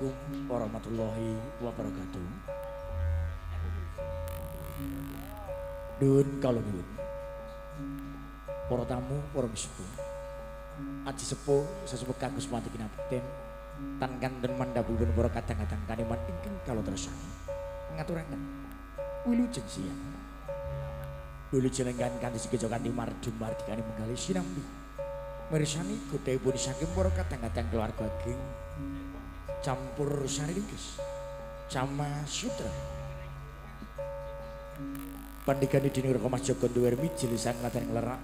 Assalamualaikum warahmatullahi wabarakatuh. Dun kalau dun, para tamu, para misuku, aji sepo, sesepuh kagus mati kinabten, tangan dan mandabulun para kadang-kadang kaniman ingin kalau tersani, ngaturakan, wilujeng siang, wilujeng kan disigejokan di marjumar dikani menggali sinambi, merisani kudai budi saking para kadang-kadang keluarga geng, campur sari lingkis, sama sutra. Pandikani dinur komas Joko Duwer mijil sang Klaten Klerak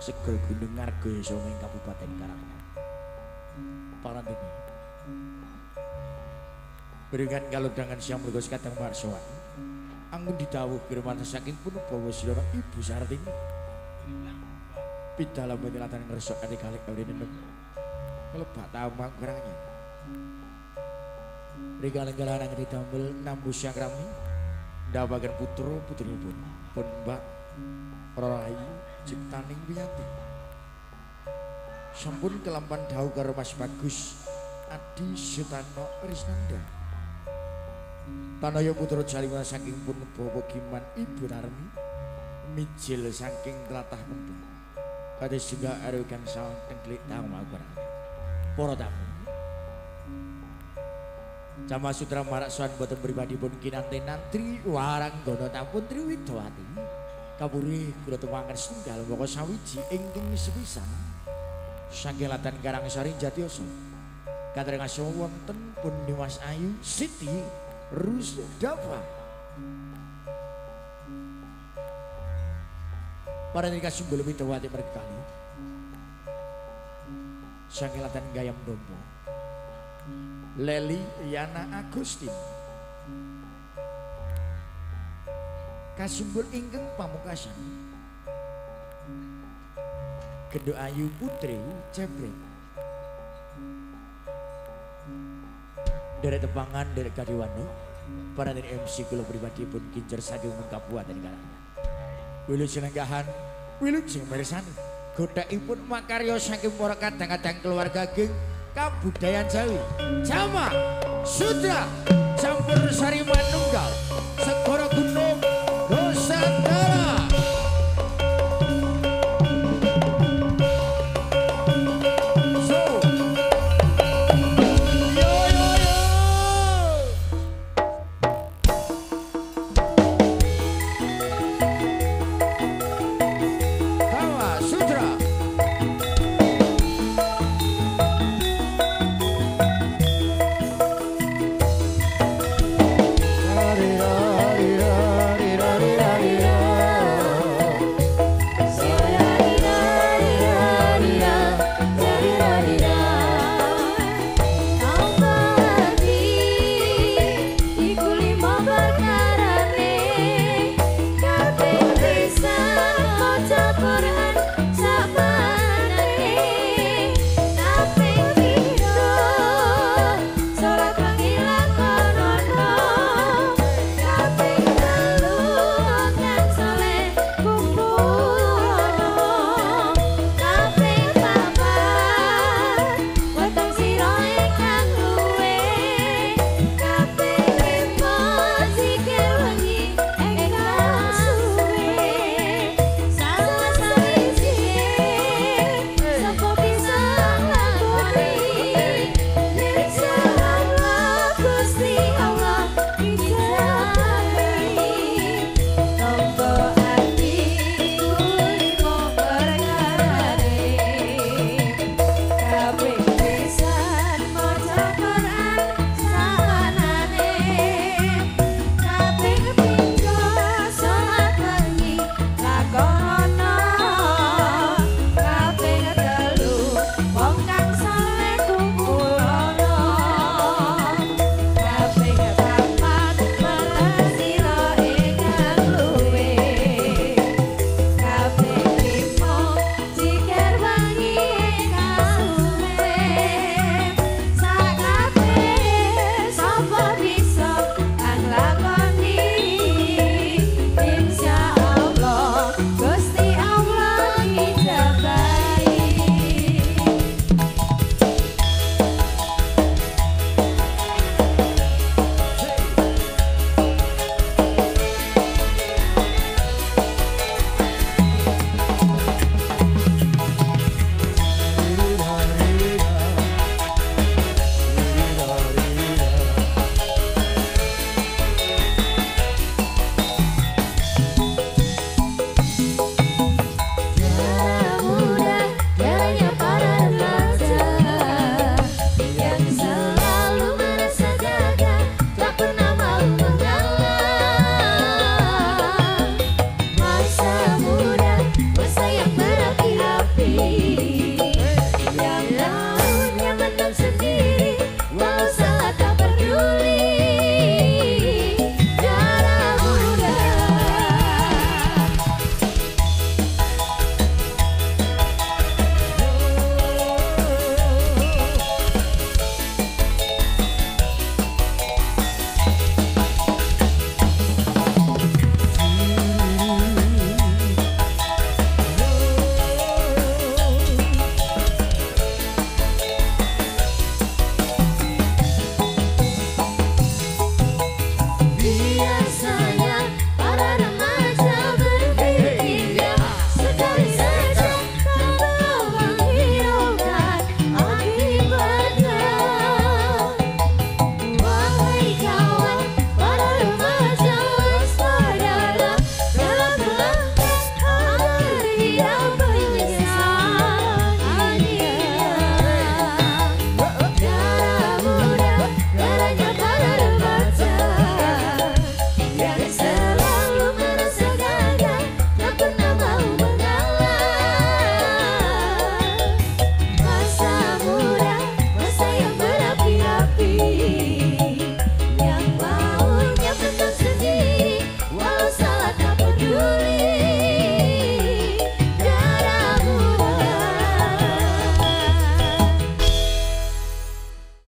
segel gunung Ngargoyoso ing Kabupaten Karangasem. Parantini. Berikan kalodhangan siang mriku kadang warsowan. Anggun didhawuh pirmanten saking punapa Silora Ibu Sartini. Pidala menelatan ngresok ati kalih aurine kelebak tamang kurangnya. Rikala galarang ditampil nambu siang rami ndawaken putra putrinipun pun Mbak Rahayu Ciptaning Wiyati. Sampun kelampan dhawuh karo Mas Bagus Adi Sutano Risnanda. Tanaya putra Jaliwan saking Punbawa Giman Ibu Narmi mijil saking tlatah Kembu. Kados juga arep gangsal tengklik tamu kurang. Para tamu Jama Sutra Marak Soan boten pribadi pun kinanten nantri warang gono tampun Triwidowati kapuri kula tumangen setunggal moko sawiji ingkang sepisan saking Klaten Karangsari Jatiasa katrengaso wonten pun Nimas Ayu Siti Rusdava. Para nika sunggul Widowati berkali saking Klaten Gayam Dombo Leli Yana Agustin kasumbul ingkang pamungkasan Gendho Ayu Putri Cebrek dari Tepangan dari Kadiwano para dari MC kula pribadi pun kincer saking Kabupaten Karangasem. Wilujeng lenggahan, wilujeng mirsani godhakipun makarya saking para kadang-kadang keluarga geng Kabudayaan Jawi, Jama Sutra Campursari Manunggal.